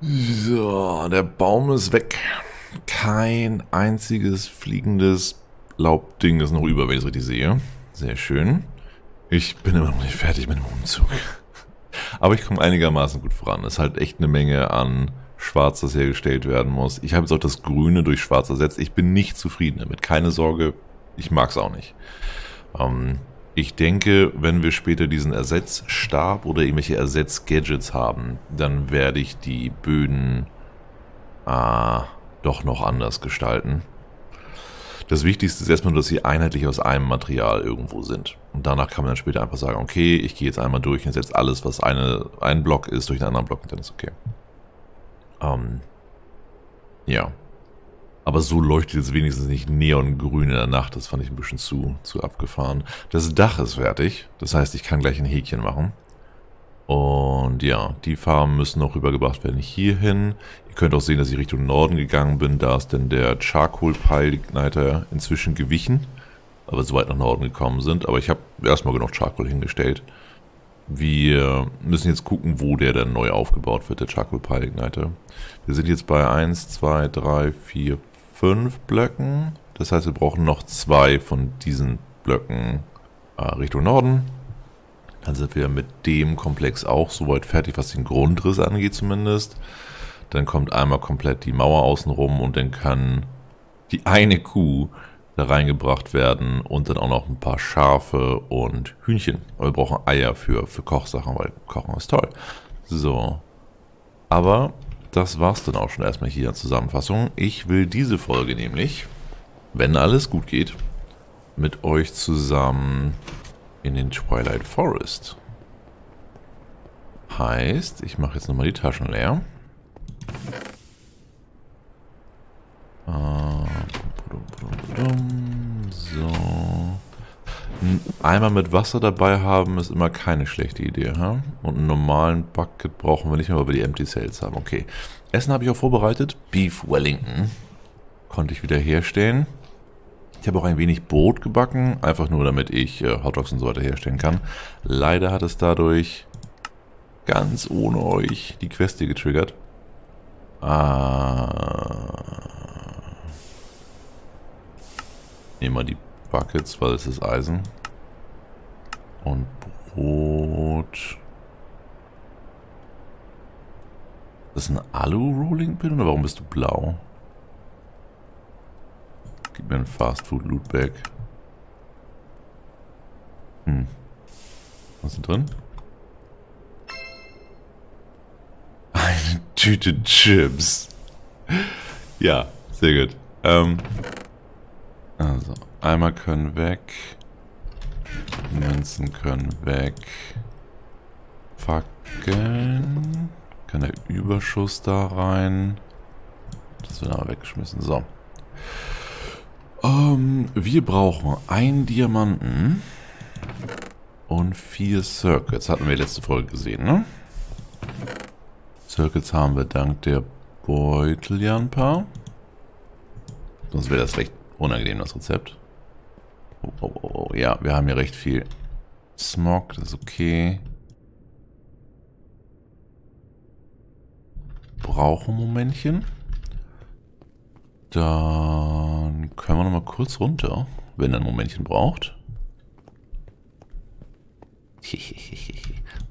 So, der Baum ist weg. Kein einziges fliegendes Laubding ist noch über, wenn ich es richtig sehe. Sehr schön. Ich bin immer noch nicht fertig mit dem Umzug. Aber ich komme einigermaßen gut voran. Es ist halt echt eine Menge an Schwarz, das hergestellt werden muss. Ich habe jetzt auch das Grüne durch Schwarz ersetzt. Ich bin nicht zufrieden damit. Keine Sorge, ich mag es auch nicht. Ich denke, wenn wir später diesen Ersatzstab oder irgendwelche Ersatzgadgets haben, dann werde ich die Böden doch noch anders gestalten. Das Wichtigste ist erstmal, dass sie einheitlich aus einem Material irgendwo sind. Und danach kann man dann später einfach sagen, okay, ich gehe jetzt einmal durch und setze alles, was ein Block ist, durch einen anderen Block und dann ist okay. Ja. Aber so leuchtet jetzt wenigstens nicht neongrün in der Nacht. Das fand ich ein bisschen zu abgefahren. Das Dach ist fertig. Das heißt, ich kann gleich ein Häkchen machen. Und ja, die Farben müssen noch rübergebracht werden hierhin. Ihr könnt auch sehen, dass ich Richtung Norden gegangen bin. Da ist denn der Charcoal-Pile-Igniter inzwischen gewichen. Aber soweit nach Norden gekommen sind. Aber ich habe erstmal genug Charcoal hingestellt. Wir müssen jetzt gucken, wo der dann neu aufgebaut wird, der Charcoal-Pile-Igniter. Wir sind jetzt bei 1, 2, 3, 4, 5 Blöcken. Das heißt, wir brauchen noch 2 von diesen Blöcken Richtung Norden. Dann sind wir mit dem Komplex auch soweit fertig, was den Grundriss angeht zumindest. Dann kommt einmal komplett die Mauer außenrum und dann kann die eine Kuh da reingebracht werden und dann auch noch ein paar Schafe und Hühnchen. Aber wir brauchen Eier für Kochsachen, weil Kochen ist toll. So, aber das war's dann auch schon erstmal hier in der Zusammenfassung. Ich will diese Folge nämlich, wenn alles gut geht, mit euch zusammen in den Twilight Forest. Heißt, ich mache jetzt nochmal die Taschen leer. So. Ein Eimer mit Wasser dabei haben ist immer keine schlechte Idee. Ha? Und einen normalen Bucket brauchen wir nicht mehr, weil wir die Empty Cells haben. Okay. Essen habe ich auch vorbereitet. Beef Wellington konnte ich wieder herstellen. Ich habe auch ein wenig Brot gebacken. Einfach nur, damit ich Hotdogs und so weiter herstellen kann. Leider hat es dadurch ganz ohne euch die Queste getriggert. Nehmen wir die Buckets, weil es ist Eisen. Und Brot. Ist das ein Alu-Rolling-Pin oder warum bist du blau? Gib mir ein Fast-Food-Loot-Bag. Was ist denn drin? Eine Tüte Chips. Ja, sehr gut. Also, Eimer können weg. Münzen können weg. Fackeln. Kann der Überschuss da rein? Das wird aber weggeschmissen. So. Wir brauchen einen Diamanten und 4 Circuits. Hatten wir letzte Folge gesehen, ne? Circuits haben wir dank der Beutel ja ein paar. Sonst wäre das recht unangenehm, das Rezept. Oh, ja, wir haben hier recht viel Smog, das ist okay. Brauchen ein Momentchen. Dann können wir nochmal kurz runter, wenn er ein Momentchen braucht.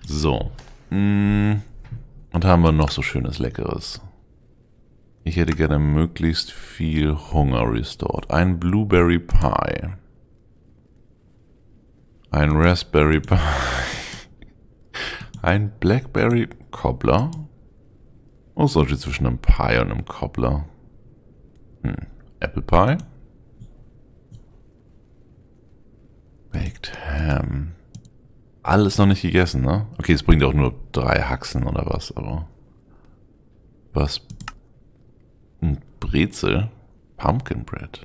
So. Und haben wir noch so schönes Leckeres. Ich hätte gerne möglichst viel Hunger restored. Ein Blueberry Pie. Ein Raspberry Pie. Ein Blackberry Cobbler. Was ist das zwischen einem Pie und einem Cobbler? Apple Pie. Baked Ham. Alles noch nicht gegessen, ne? Okay, es bringt auch nur 3 Haxen oder was, aber... Was... Ein Brezel. Pumpkin Bread.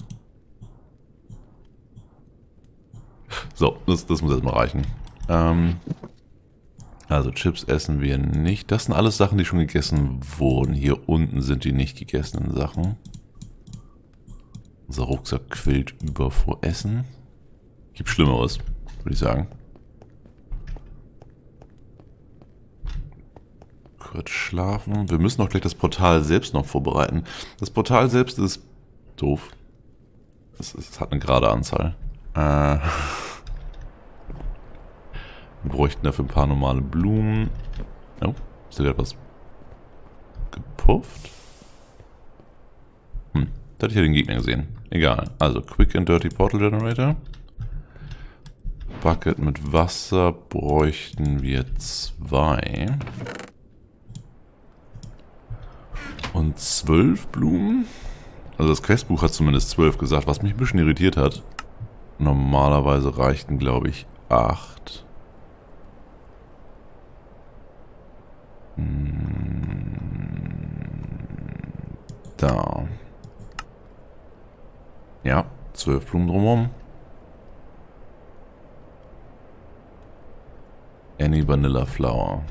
So, das muss erstmal reichen. Also Chips essen wir nicht. Das sind alles Sachen, die schon gegessen wurden. Hier unten sind die nicht gegessenen Sachen. Unser Rucksack quillt über vor Essen. Gibt Schlimmeres, würde ich sagen. kurz schlafen. Wir müssen auch gleich das Portal selbst noch vorbereiten. Das Portal selbst ist doof. Es hat eine gerade Anzahl. Wir bräuchten dafür ein paar normale Blumen. Oh, ist da etwas gepufft? Da hatte ich ja den Gegner gesehen. Egal. Also, Quick and Dirty Portal Generator. Bucket mit Wasser bräuchten wir 2. Und 12 Blumen. Also das Questbuch hat zumindest 12 gesagt, was mich ein bisschen irritiert hat. Normalerweise reichten, glaube ich, 8. Da. Ja, 12 Blumen drumherum. Any Vanilla Flower.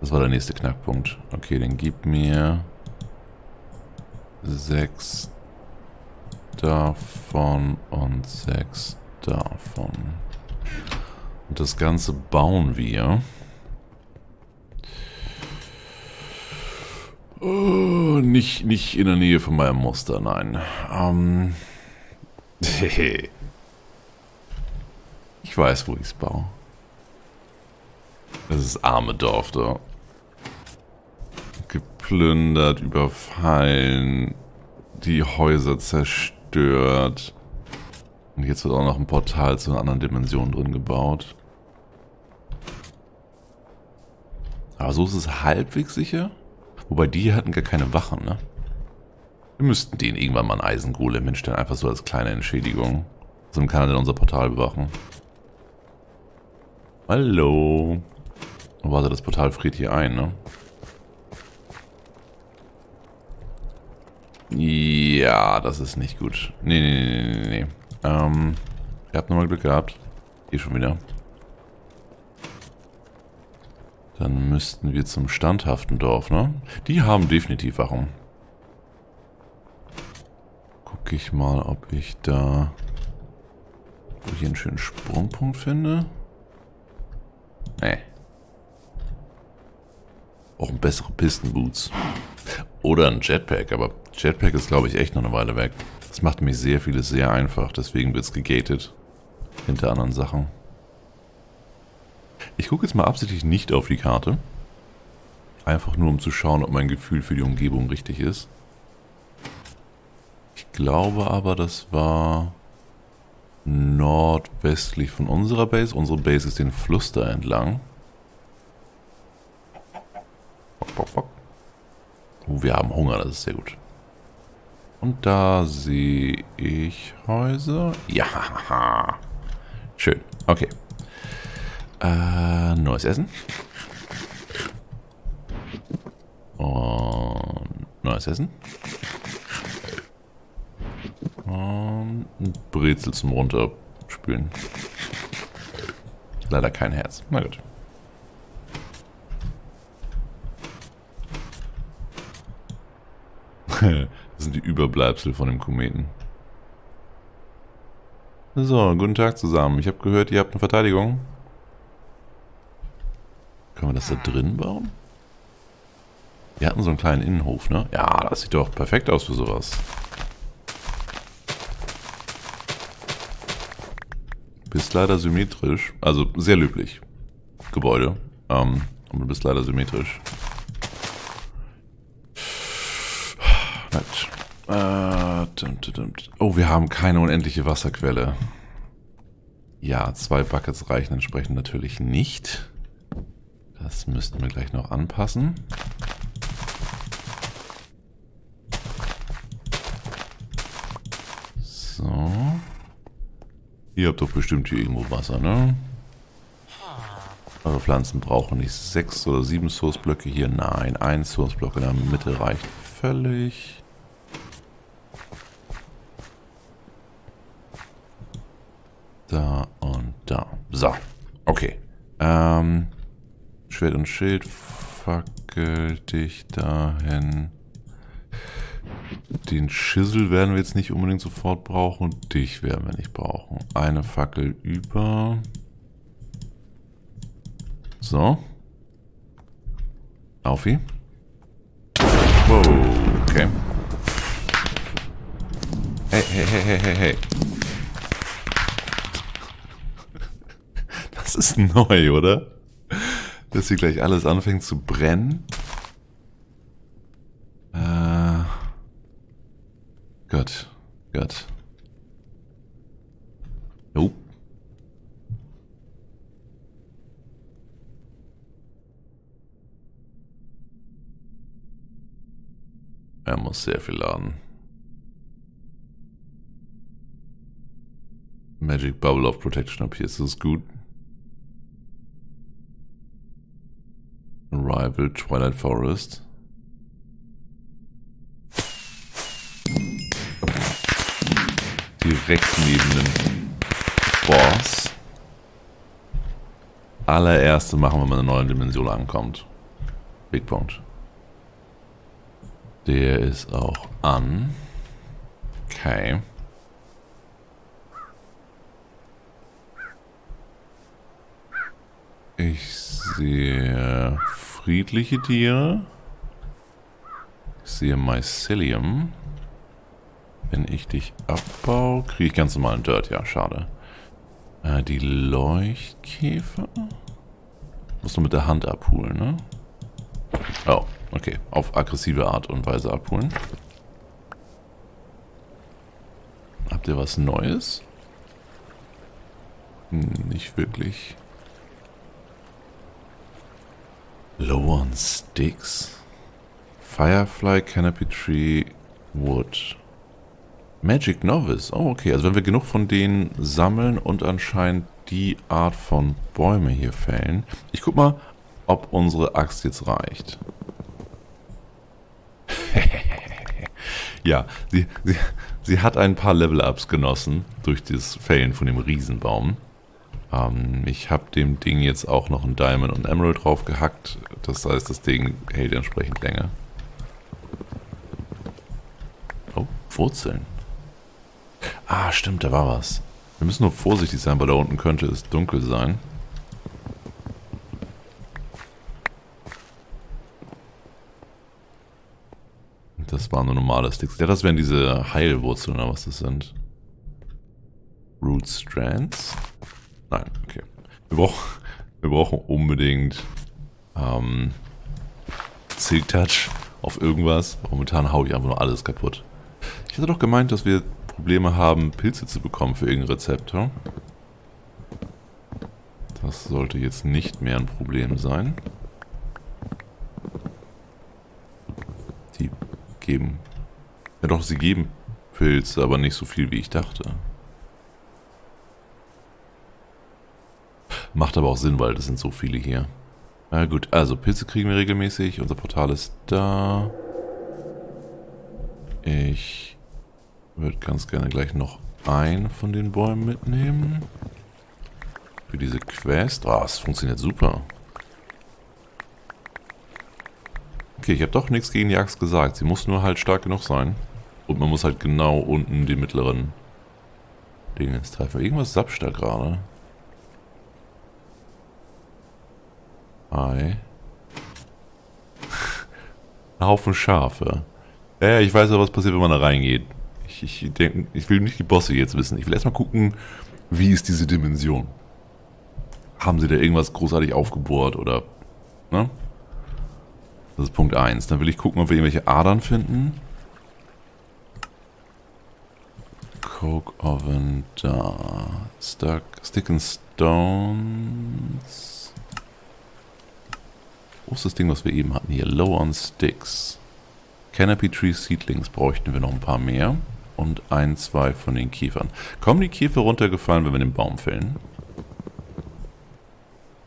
Das war der nächste Knackpunkt. Okay, dann gib mir 6 davon und 6 davon. Und das Ganze bauen wir. Oh, nicht in der Nähe von meinem Muster, nein. Ich weiß, wo ich es baue. Das ist das arme Dorf da. Geplündert, überfallen, die Häuser zerstört. Und jetzt wird auch noch ein Portal zu einer anderen Dimension drin gebaut. Aber so ist es halbwegs sicher. Wobei die hier hatten gar keine Wachen, ne? Wir müssten denen irgendwann mal einen Eisengolem hinstellen, einfach so als kleine Entschädigung. Sonst kann er dann unser Portal bewachen. Hallo. Oh, warte, das Portal friert hier ein, ne? Ja, das ist nicht gut. Nee. Ihr habt nochmal Glück gehabt. Hier schon wieder. Dann müssten wir zum standhaften Dorf, ne? Die haben definitiv Wachen. Guck ich mal, ob ich da hier einen schönen Sprungpunkt finde. Nee. Auch bessere Pistenboots. Oder ein Jetpack, aber Jetpack ist, glaube ich, echt noch eine Weile weg. Das macht mir sehr vieles sehr einfach, deswegen wird es gegatet. Hinter anderen Sachen. Ich gucke jetzt mal absichtlich nicht auf die Karte. Einfach nur, um zu schauen, ob mein Gefühl für die Umgebung richtig ist. Ich glaube aber, das war nordwestlich von unserer Base. Unsere Base ist den Fluss da entlang. Oh, wir haben Hunger, das ist sehr gut. Und da sehe ich Häuser. Ja, schön. Okay. Neues Essen. Und neues Essen. Und ein Brezel zum Runterspülen. Leider kein Herz. Na gut. Das sind die Überbleibsel von dem Kometen. So, guten Tag zusammen. Ich habe gehört, ihr habt eine Verteidigung. Können wir das da drin bauen? Wir hatten so einen kleinen Innenhof, ne? Ja, das sieht doch perfekt aus für sowas. Bist leider symmetrisch. Also sehr löblich. Gebäude. Und du bist leider symmetrisch. Oh, wir haben keine unendliche Wasserquelle. Ja, 2 Buckets reichen entsprechend natürlich nicht. Das müssten wir gleich noch anpassen. So. Ihr habt doch bestimmt hier irgendwo Wasser, ne? Eure Pflanzen brauchen nicht 6 oder 7 Sourceblöcke hier. Nein, 1 Sourceblock in der Mitte reicht völlig. Da und da. So. Okay. Schwert und Schild, fackel dich dahin. Den Schissel werden wir jetzt nicht unbedingt sofort brauchen. Dich werden wir nicht brauchen. Eine Fackel über. So. Aufi. Wow, okay. Hey, hey, hey, hey, hey, hey. Das ist neu, oder? Dass hier gleich alles anfängt zu brennen. Gott, Gott. Nope. Er muss sehr viel laden. Magic Bubble of Protection ab hier, ist das gut? Arrival Twilight Forest. Direkt neben dem Boss. Allererste machen, wenn man in einer neuen Dimension ankommt. Big Punkt. Der ist auch an. Okay. Ich sehe friedliche Tiere. Ich sehe Mycelium. Wenn ich dich abbaue, kriege ich ganz normalen Dirt. Ja, schade. Die Leuchtkäfer. Musst du mit der Hand abholen, ne? Oh. Okay, auf aggressive Art und Weise abholen. Habt ihr was Neues? Hm, nicht wirklich. Low on Sticks. Firefly, Canopy Tree, Wood. Magic Novice. Oh, okay. Also wenn wir genug von denen sammeln und anscheinend die Art von Bäume hier fällen. Ich guck mal, ob unsere Axt jetzt reicht. Ja, sie hat ein paar Level-Ups genossen durch das Fällen von dem Riesenbaum. Ich habe dem Ding jetzt auch noch ein Diamond und Emerald drauf gehackt. Das heißt, das Ding hält entsprechend länger. Oh, Wurzeln. Ah, stimmt, da war was. Wir müssen nur vorsichtig sein, weil da unten könnte es dunkel sein. Das waren nur normale Sticks. Ja, das wären diese Heilwurzeln oder was das sind. Root Strands? Nein, okay. Wir brauchen unbedingt Silk Touch auf irgendwas. Momentan haue ich einfach nur alles kaputt. Ich hatte doch gemeint, dass wir Probleme haben, Pilze zu bekommen für irgendein Rezept. Hm? Das sollte jetzt nicht mehr ein Problem sein. Geben. Ja doch, sie geben Pilze, aber nicht so viel, wie ich dachte. Macht aber auch Sinn, weil das sind so viele hier. Na gut, also Pilze kriegen wir regelmäßig. Unser Portal ist da. Ich würde ganz gerne gleich noch einen von den Bäumen mitnehmen. Für diese Quest. Ah, es funktioniert super. Okay, ich habe doch nichts gegen die Axt gesagt. Sie muss nur halt stark genug sein. Und man muss halt genau unten den mittleren Dingens treffen. Irgendwas sapscht da gerade. Hi. Ein Haufen Schafe. Ja, ich weiß ja, was passiert, wenn man da reingeht. Ich will nicht die Bosse jetzt wissen. Ich will erstmal gucken, wie ist diese Dimension. Haben sie da irgendwas großartig aufgebohrt oder... Ne? Das ist Punkt 1. Dann will ich gucken, ob wir irgendwelche Adern finden. Coke Oven da. Stick and Stones. Wo ist das Ding, was wir eben hatten hier? Low on Sticks. Canopy Tree Seedlings bräuchten wir noch ein paar mehr. Und ein, zwei von den Kiefern. Kommen die Kiefer runtergefallen, wenn wir den Baum fällen?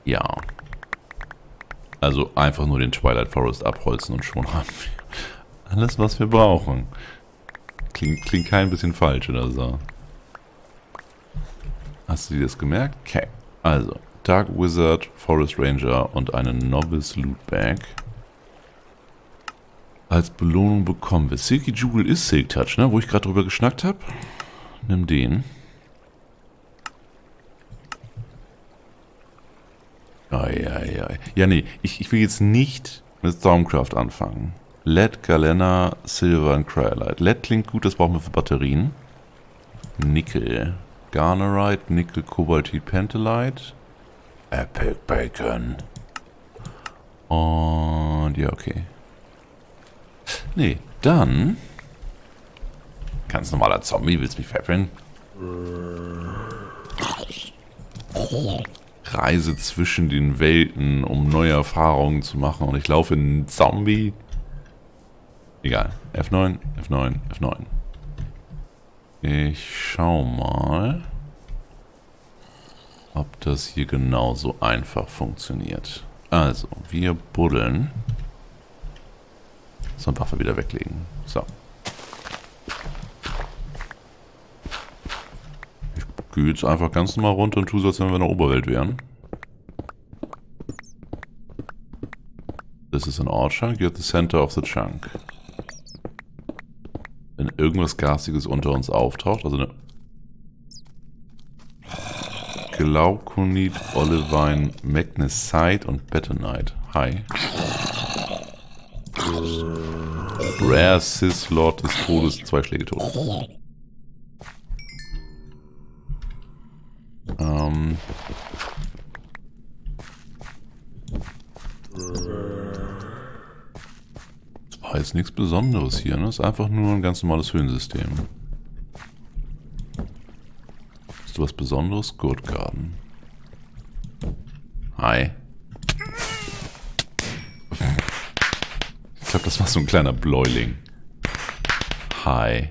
Ja. Also einfach nur den Twilight Forest abholzen und schon haben wir alles, was wir brauchen. Klingt kein bisschen falsch oder so. Hast du dir das gemerkt? Okay. Also, Dark Wizard, Forest Ranger und eine Novice Loot Bag. Als Belohnung bekommen wir Silky Jewel ist Silk Touch, ne? Wo ich gerade drüber geschnackt habe. Nimm den. Ja, nee, ich will jetzt nicht mit Stormcraft anfangen. Lead, Galena, Silver und Cryolite. Lead klingt gut, das brauchen wir für Batterien. Nickel. Garnerite, Nickel, Kobaltit, Pentelite. Epic Bacon. Und ja, okay. Nee, dann... Ganz normaler Zombie, willst du mich veräppeln? Reise zwischen den Welten, um neue Erfahrungen zu machen. Und ich laufe in einen Zombie. Egal. F9, F9, F9. Ich schau mal, ob das hier genauso einfach funktioniert. Also, wir buddeln. So, eine Waffe wieder weglegen. So. Ich gehe jetzt einfach ganz normal runter und tue so, als wenn wir in der Oberwelt wären. Das ist ein Ortschunk. You're at the center of the chunk. Wenn irgendwas Garstiges unter uns auftaucht, also eine Glaukonit, Olivine, Magnesite und Betonite. Hi. Rare Sis, Lord des Todes, 2 Schläge tot. Das war jetzt nichts Besonderes hier, ne? Das ist einfach nur ein ganz normales Höhlensystem. Hast du was Besonderes? Good Garden. Hi. Ich glaube, das war so ein kleiner Bläuling. Hi.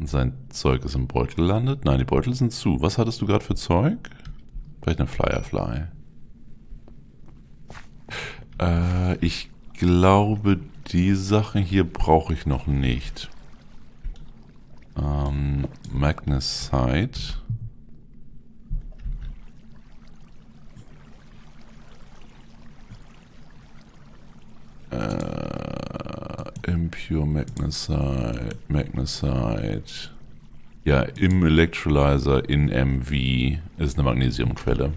Und sein Zeug ist im Beutel gelandet. Nein, die Beutel sind zu. Was hattest du gerade für Zeug? Vielleicht eine Flyerfly. Ich glaube, die Sachen hier brauche ich noch nicht. Magnesite. Impure Magnesite, Magnesite. Ja, im Electrolyzer, in MV ist eine Magnesiumquelle.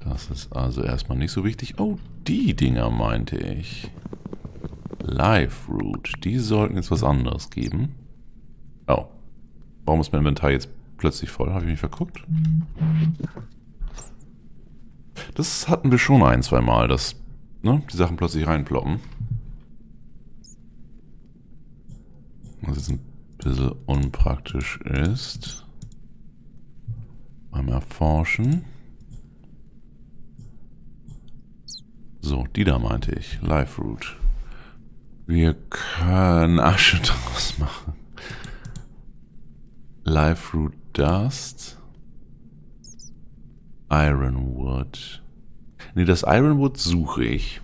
Das ist also erstmal nicht so wichtig. Oh, die Dinger meinte ich. Life Root. Die sollten jetzt was anderes geben. Oh. Warum ist mein Inventar jetzt plötzlich voll? Habe ich mich verguckt? Das hatten wir schon ein, zwei Mal, dass ne, die Sachen plötzlich reinploppen. Was jetzt ein bisschen unpraktisch ist. Mal erforschen. So, die da meinte ich. Life Root. Wir können Asche draus machen. Life Root Dust. Ironwood. Ne, das Ironwood suche ich.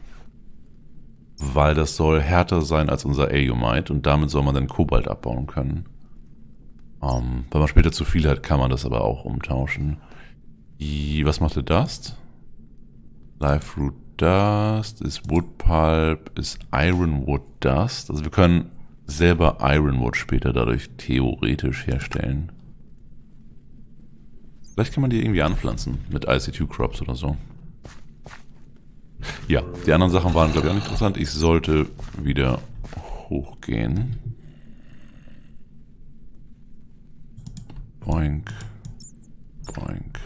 Weil das soll härter sein als unser Aeumite und damit soll man dann Kobalt abbauen können. Wenn man später zu viel hat, kann man das aber auch umtauschen. Was macht der Dust? Life Root Dust ist Wood Pulp, ist Ironwood Dust. Also wir können selber Ironwood später dadurch theoretisch herstellen. Vielleicht kann man die irgendwie anpflanzen mit IC2 Crops oder so. Ja, die anderen Sachen waren glaube ich auch nicht interessant. Ich sollte wieder hochgehen. Boink. Boink.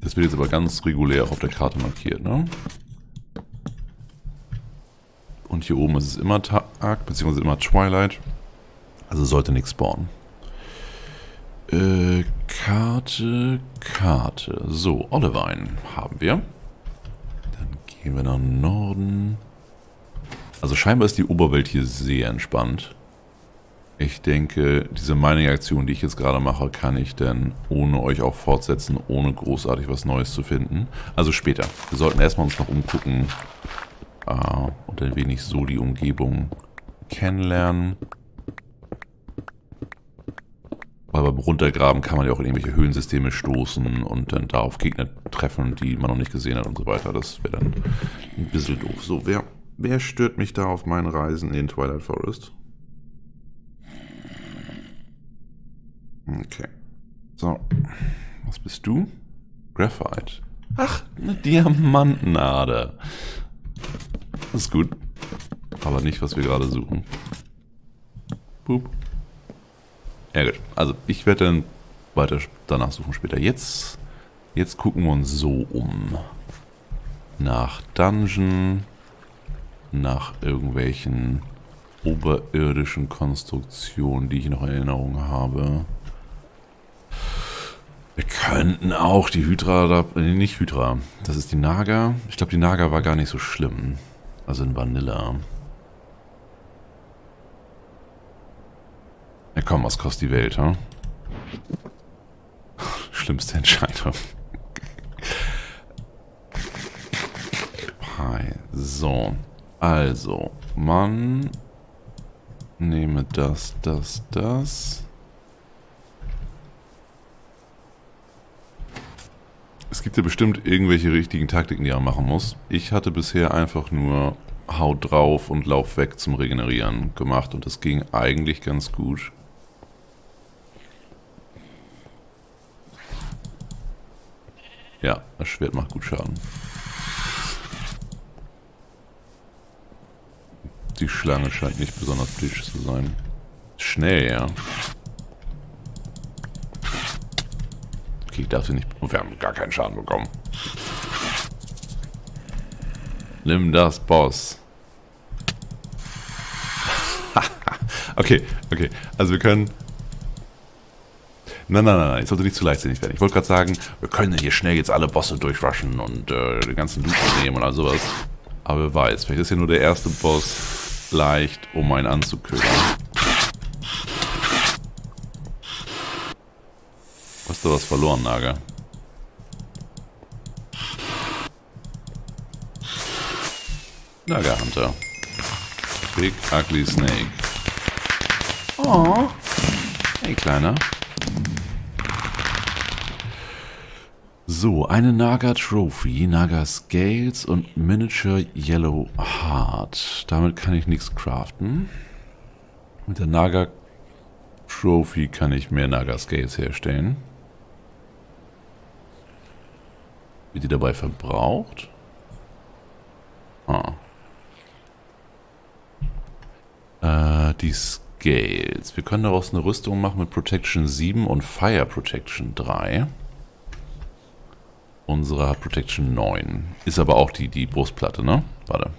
Das wird jetzt aber ganz regulär auf der Karte markiert, ne? Und hier oben ist es immer Tag, beziehungsweise immer Twilight. Also sollte nichts spawnen. Karte, Karte. So, Olivine haben wir. Dann gehen wir nach Norden. Also scheinbar ist die Oberwelt hier sehr entspannt. Ich denke, diese Mining-Aktion, die ich jetzt gerade mache, kann ich dann ohne euch auch fortsetzen, ohne großartig was Neues zu finden. Also später. Wir sollten erstmal uns noch umgucken und ein wenig so die Umgebung kennenlernen. Weil beim Runtergraben kann man ja auch in irgendwelche Höhlensysteme stoßen und dann da auf Gegner treffen, die man noch nicht gesehen hat und so weiter. Das wäre dann ein bisschen doof. So, wer stört mich da auf meinen Reisen in Twilight Forest? Okay. So, was bist du? Graphite. Ach, eine Diamantenader. Das ist gut. Aber nicht, was wir gerade suchen. Boop. Ja gut. Also ich werde dann weiter danach suchen später. Jetzt gucken wir uns so um. Nach Dungeon. Nach irgendwelchen oberirdischen Konstruktionen, die ich noch in Erinnerung habe. Wir könnten auch die Hydra da... Nee, nicht Hydra. Das ist die Naga. Ich glaube, die Naga war gar nicht so schlimm. Also in Vanilla. Ja komm, was kostet die Welt, ha? Schlimmste Entscheidung. Hi. So. Also. Man... Nehme das, das, das. Es gibt ja bestimmt irgendwelche richtigen Taktiken, die man machen muss. Ich hatte bisher einfach nur Haut drauf und Lauf weg zum Regenerieren gemacht und das ging eigentlich ganz gut. Ja, das Schwert macht gut Schaden. Die Schlange scheint nicht besonders blöd zu sein. Schnell, ja. Okay, ich darf sie nicht... Und wir haben gar keinen Schaden bekommen. Nimm das, Boss. Okay, okay. Also wir können... Nein, nein, nein, ich sollte nicht zu leichtsinnig werden. Ich wollte gerade sagen, wir können hier schnell jetzt alle Bosse durchwaschen und den ganzen Loot nehmen und all sowas. Aber wer weiß, vielleicht ist hier nur der erste Boss leicht, um einen anzuködern. Hast du was verloren, Naga? Naga Hunter. Big Ugly Snake. Oh. Hey, Kleiner. So, eine Naga Trophy, Naga Scales und Miniature Yellow Heart. Damit kann ich nichts craften. Mit der Naga Trophy kann ich mehr Naga Scales herstellen. Wird die dabei verbraucht? Ah. Die Scales. Wir können daraus eine Rüstung machen mit Protection 7 und Fire Protection 3. Unsere hat Protection 9. Ist aber auch die Brustplatte, ne? Warte.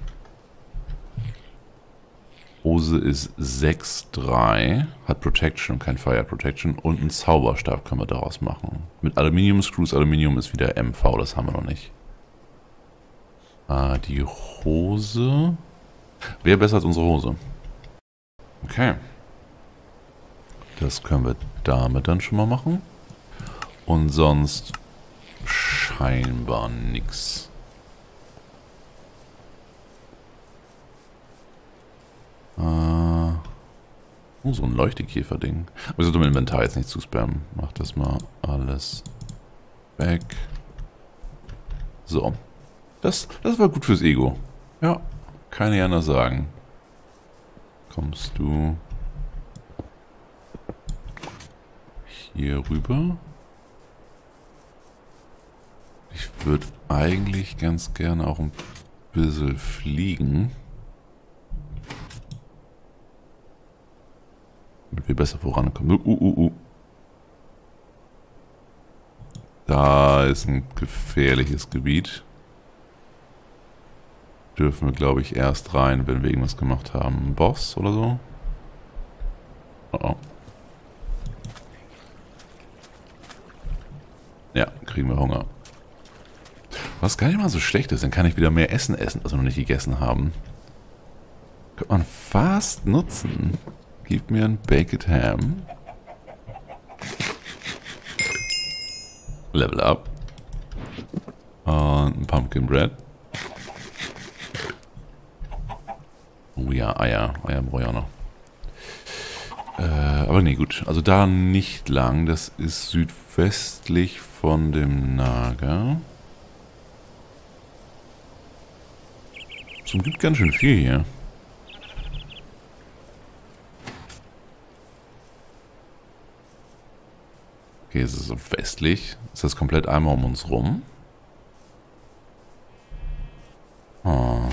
Hose ist 6,3. Hat Protection und kein Fire Protection. Und einen Zauberstab können wir daraus machen. Mit Aluminium-Screws. Aluminium ist wieder MV, das haben wir noch nicht. Ah, die Hose. Wäre besser als unsere Hose. Okay. Das können wir damit dann schon mal machen. Und sonst... scheinbar nix. Oh, so ein Leuchtekäfer-Ding. Aber ich sollte mein Inventar jetzt nicht zu spammen. Mach das mal alles weg. So. Das war gut fürs Ego. Ja, kann ich anders sagen. Kommst du hier rüber? Ich würde eigentlich ganz gerne auch ein bisschen fliegen. Damit wir besser vorankommen. Da ist ein gefährliches Gebiet. Dürfen wir, glaube ich, erst rein, wenn wir irgendwas gemacht haben. Boss oder so? Oh. Ja, kriegen wir Hunger. Was gar nicht mal so schlecht ist, dann kann ich wieder mehr Essen essen, als wir noch nicht gegessen haben. Kann man fast nutzen. Gib mir ein Baked Ham. Level up. Und ein Pumpkin Bread. Oh ja, Eier. Eier brauche ich auch noch. Aber nee, gut. Also da nicht lang. Das ist südwestlich von dem Naga. Es gibt ganz schön viel hier. Okay, es ist westlich. Ist das komplett einmal um uns rum? Oh.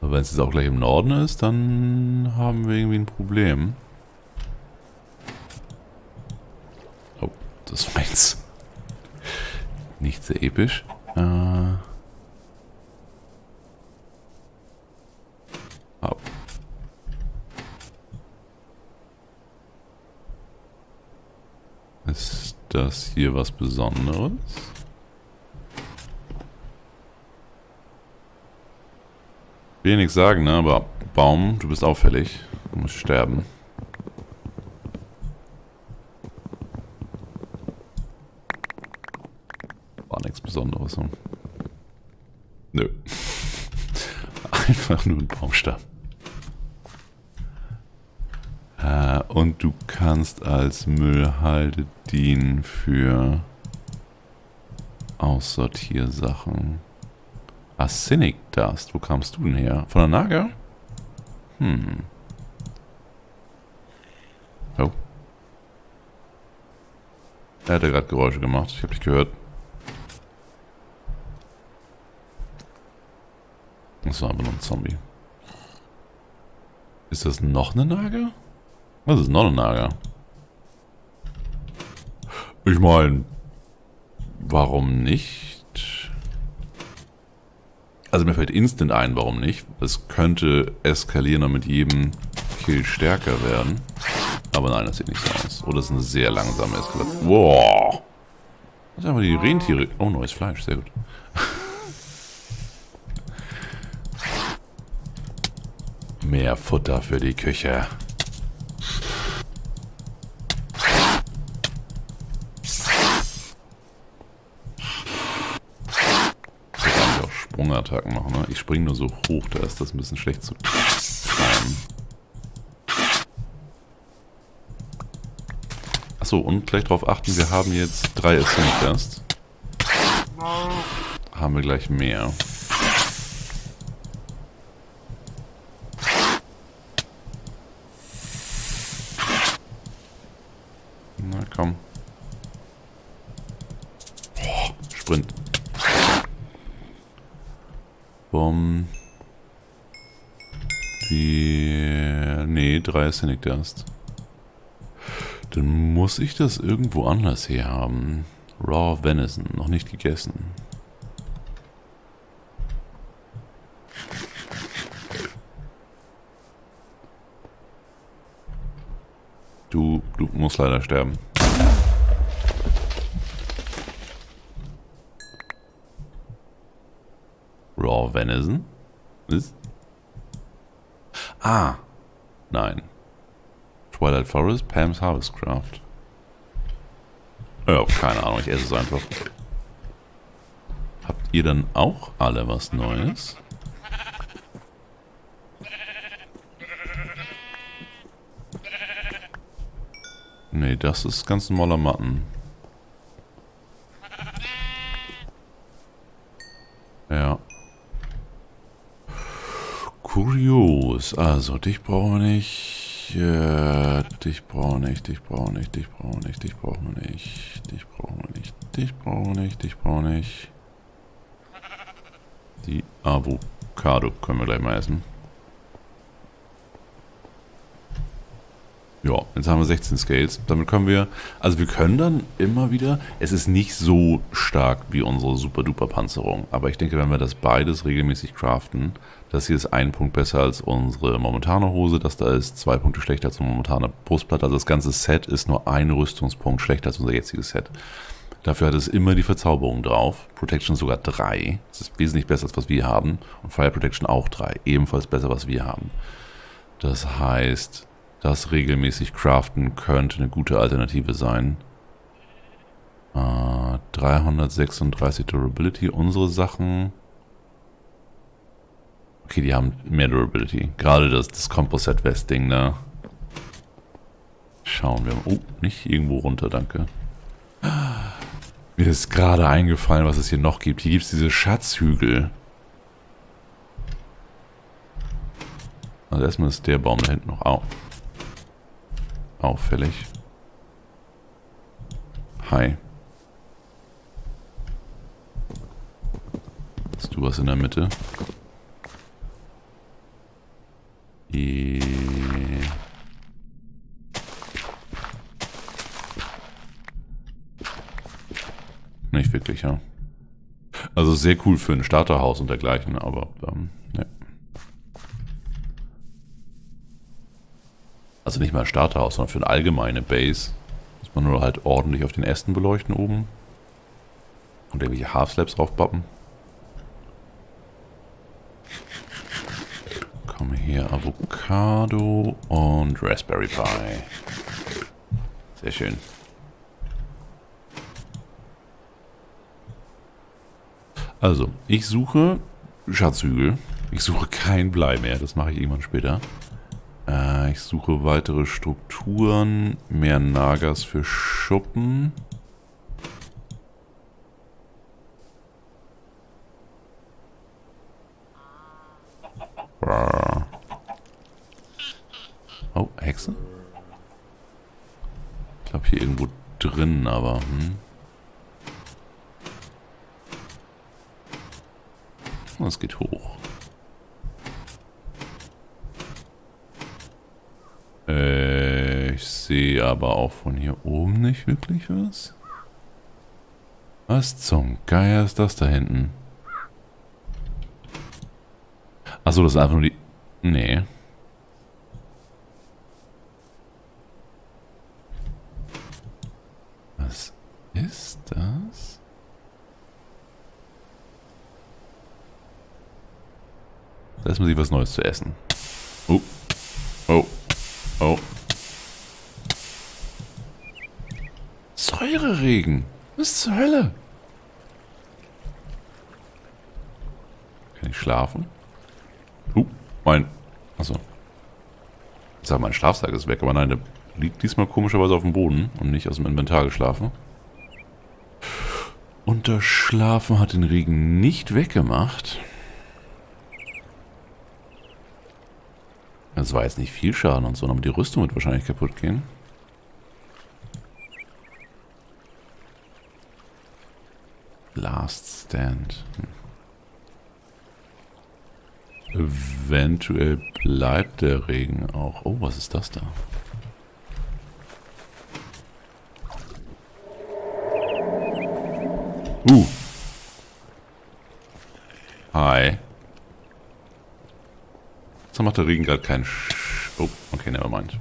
Aber wenn es jetzt auch gleich im Norden ist, dann haben wir irgendwie ein Problem. Oh, das war jetzt nicht sehr episch. Oh. Ist das hier was Besonderes? Ich will nichts sagen, ne? Aber Baum, du bist auffällig. Du musst sterben. War nichts Besonderes. Ne? Nö. Einfach nur ein Baumstamm. Und du kannst als Müllhalde dienen für Aussortiersachen. Arsenic Dust, wo kamst du denn her? Von der Naga? Hm. Oh. Er hat ja gerade Geräusche gemacht, ich habe dich gehört. Das war aber nur ein Zombie. Ist das noch eine Naga? Was ist noch eine Naga? Ich meine, warum nicht? Also mir fällt instant ein, warum nicht. Es könnte eskalieren und mit jedem Kill stärker werden. Aber nein, das sieht nicht so aus. Oder es ist eine sehr langsame Eskalation. Wow. Das ist einfach die Rentiere. Oh, neues Fleisch, sehr gut. Mehr Futter für die Küche. Sprungattacken machen, ne? Ich springe nur so hoch, da ist das ein bisschen schlecht zu timen. Achso, und gleich darauf achten, wir haben jetzt 3 Arsenic Dust. Haben wir gleich mehr. Na komm. Oh, Sprint. Nee, 3 Arsenic Dust. Dann muss ich das irgendwo anders her haben. Raw Venison, noch nicht gegessen. Du musst leider sterben. Raw Venison? Was? Ah, nein. Twilight Forest, Pam's Harvestcraft. Ja, keine Ahnung, ich esse es einfach. Habt ihr dann auch alle was Neues? Nee, das ist ganz normaler Matten. Ja. Kurios, also dich brauchen wir nicht, dich brauchen wir nicht, dich brauchen wir nicht, dich brauchen wir nicht, dich brauchen wir nicht, dich brauchen wir nicht, dich brauchen wir nicht, dich brauchen wir nicht. Die Avocado können wir gleich mal essen. Ja, jetzt haben wir 16 Scales. Damit können wir, also wir können dann immer wieder, es ist nicht so stark wie unsere Super-Duper-Panzerung, aber ich denke, wenn wir das beides regelmäßig craften, das hier ist 1 Punkt besser als unsere momentane Hose, das da ist 2 Punkte schlechter als unsere momentane Brustplatte, also das ganze Set ist nur 1 Rüstungspunkt schlechter als unser jetziges Set. Dafür hat es immer die Verzauberung drauf, Protection sogar 3, das ist wesentlich besser als was wir haben, und Fire Protection auch 3, ebenfalls besser was wir haben. Das heißt, das regelmäßig craften könnte eine gute Alternative sein. 336 Durability, unsere Sachen. Okay, die haben mehr Durability. Gerade das Composite West Ding da. Schauen wir mal. Oh, nicht irgendwo runter, danke. Mir ist gerade eingefallen, was es hier noch gibt. Hier gibt es diese Schatzhügel. Also erstmal ist der Baum da hinten noch auffällig. Hi. Hast du was in der Mitte? Nicht wirklich, ja. Also sehr cool für ein Starterhaus und dergleichen, aber ja. Also nicht mal ein Starterhaus, sondern für eine allgemeine Base. Muss man nur halt ordentlich auf den Ästen beleuchten oben. Und irgendwelche Half-Slabs draufpappen. Kommen hier Avocado und Raspberry Pie. Sehr schön. Also, ich suche Schatzhügel. Ich suche kein Blei mehr, das mache ich irgendwann später. Ich suche weitere Strukturen, mehr Nagas für Schuppen. Oh, Hexe? Ich glaube hier irgendwo drin, aber... Es geht hoch. Ich sehe aber auch von hier oben nicht wirklich was. Was zum Geier ist das da hinten? Achso, das sind einfach nur die... Nee. Was ist das? Da ist man sich was Neues zu essen. Oh. Oh. Oh. Säureregen. Was zur Hölle? Kann ich schlafen? Mein... Achso. Ich sag, mein Schlafsack ist weg, aber nein, der liegt diesmal komischerweise auf dem Boden und nicht aus dem Inventar geschlafen. Und das Schlafen hat den Regen nicht weggemacht. Das war jetzt nicht viel Schaden und so, aber die Rüstung wird wahrscheinlich kaputt gehen. Last Stand. Eventuell bleibt der Regen auch. Oh, was ist das da? Hi. Jetzt macht der Regen gerade keinen Oh, okay, nevermind.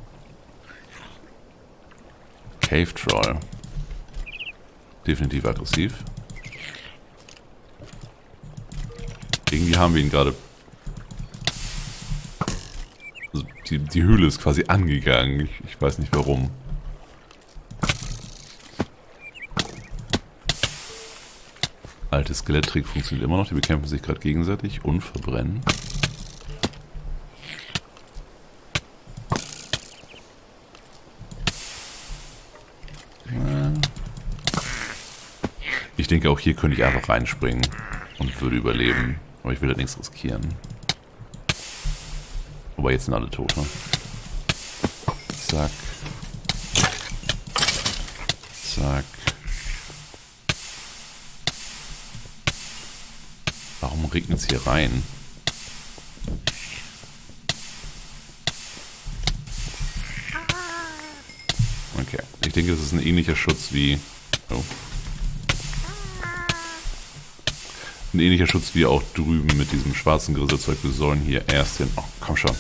Cave Troll. Definitiv aggressiv. Irgendwie haben wir ihn gerade... Also die Höhle ist quasi angegangen. Ich weiß nicht warum. Altes Skeletttrick funktioniert immer noch. Die bekämpfen sich gerade gegenseitig und verbrennen. Ich denke, auch hier könnte ich einfach reinspringen und würde überleben. Aber ich will da nichts riskieren. Wobei, jetzt sind alle tot, ne? Zack. Zack. Warum regnet es hier rein? Okay. Ich denke, das ist ein ähnlicher Schutz wie... Oh. Ein ähnlicher Schutz wie auch drüben mit diesem schwarzen Grisselzeug. Wir sollen hier erst hin... Oh, komm schon.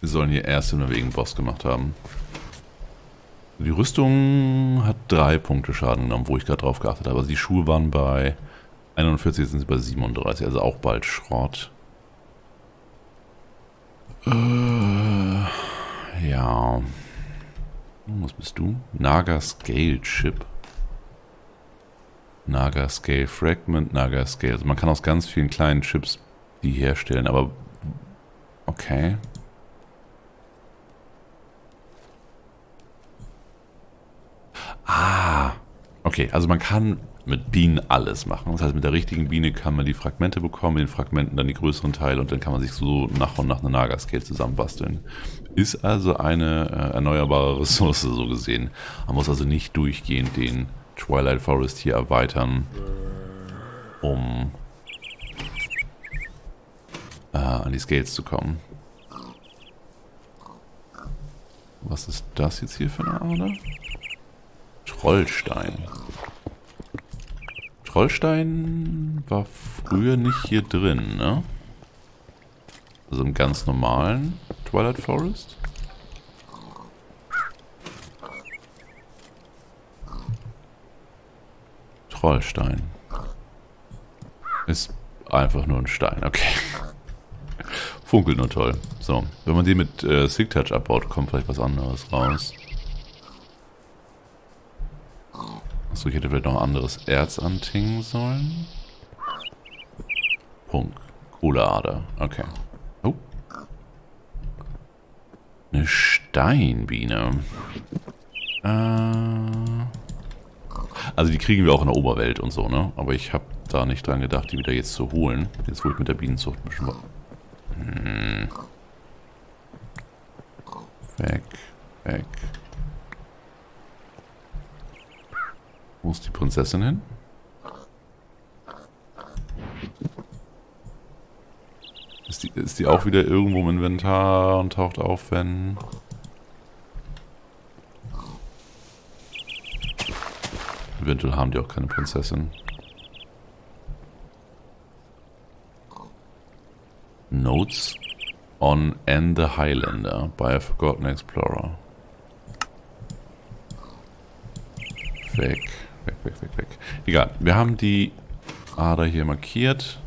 Wir sollen hier erst hin, weil wir irgendeinen Boss gemacht haben. Die Rüstung hat 3 Punkte Schaden genommen, wo ich gerade drauf geachtet habe. Also die Schuhe waren bei 41, jetzt sind sie bei 37. Also auch bald Schrott. Ja... Was bist du? Naga Scale Chip. Naga Scale Fragment, Naga Scale. Also man kann aus ganz vielen kleinen Chips die herstellen, aber... Okay. Ah! Okay, also man kann mit Bienen alles machen. Das heißt, mit der richtigen Biene kann man die Fragmente bekommen, mit den Fragmenten dann die größeren Teile und dann kann man sich so nach und nach eine Naga Scale zusammenbasteln. Ist also eine erneuerbare Ressource, so gesehen. Man muss also nicht durchgehend den Twilight Forest hier erweitern, um an die Scales zu kommen. Was ist das jetzt hier für eine Ader? Trollstein. Trollstein war früher nicht hier drin, ne? Also im ganz normalen Twilight Forest. Trollstein. Ist einfach nur ein Stein, okay. Funkelt nur toll. So, wenn man den mit Silk Touch abbaut, kommt vielleicht was anderes raus. Achso, ich hätte vielleicht noch ein anderes Erz antingen sollen. Punk. Kohleader. Okay. Oh. Eine Steinbiene. Also die kriegen wir auch in der Oberwelt und so, ne? Aber ich habe da nicht dran gedacht, die wieder jetzt zu holen. Jetzt wo ich mit der Bienenzucht ein bisschen... Hm. Weg, weg. Wo ist die Prinzessin hin? Ist die auch wieder irgendwo im Inventar und taucht auf, wenn... Eventuell haben die auch keine Prinzessin. Notes on And the Highlander by a Forgotten Explorer. Weg, weg, weg, weg, weg. Egal, wir haben die Ader hier markiert.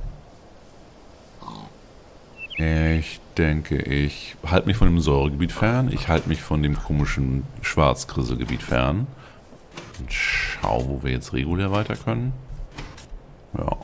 Ich denke, ich halte mich von dem Säuregebiet fern. Ich halte mich von dem komischen Schwarzgrisselgebiet fern. Und schau, wo wir jetzt regulär weiter können. Ja.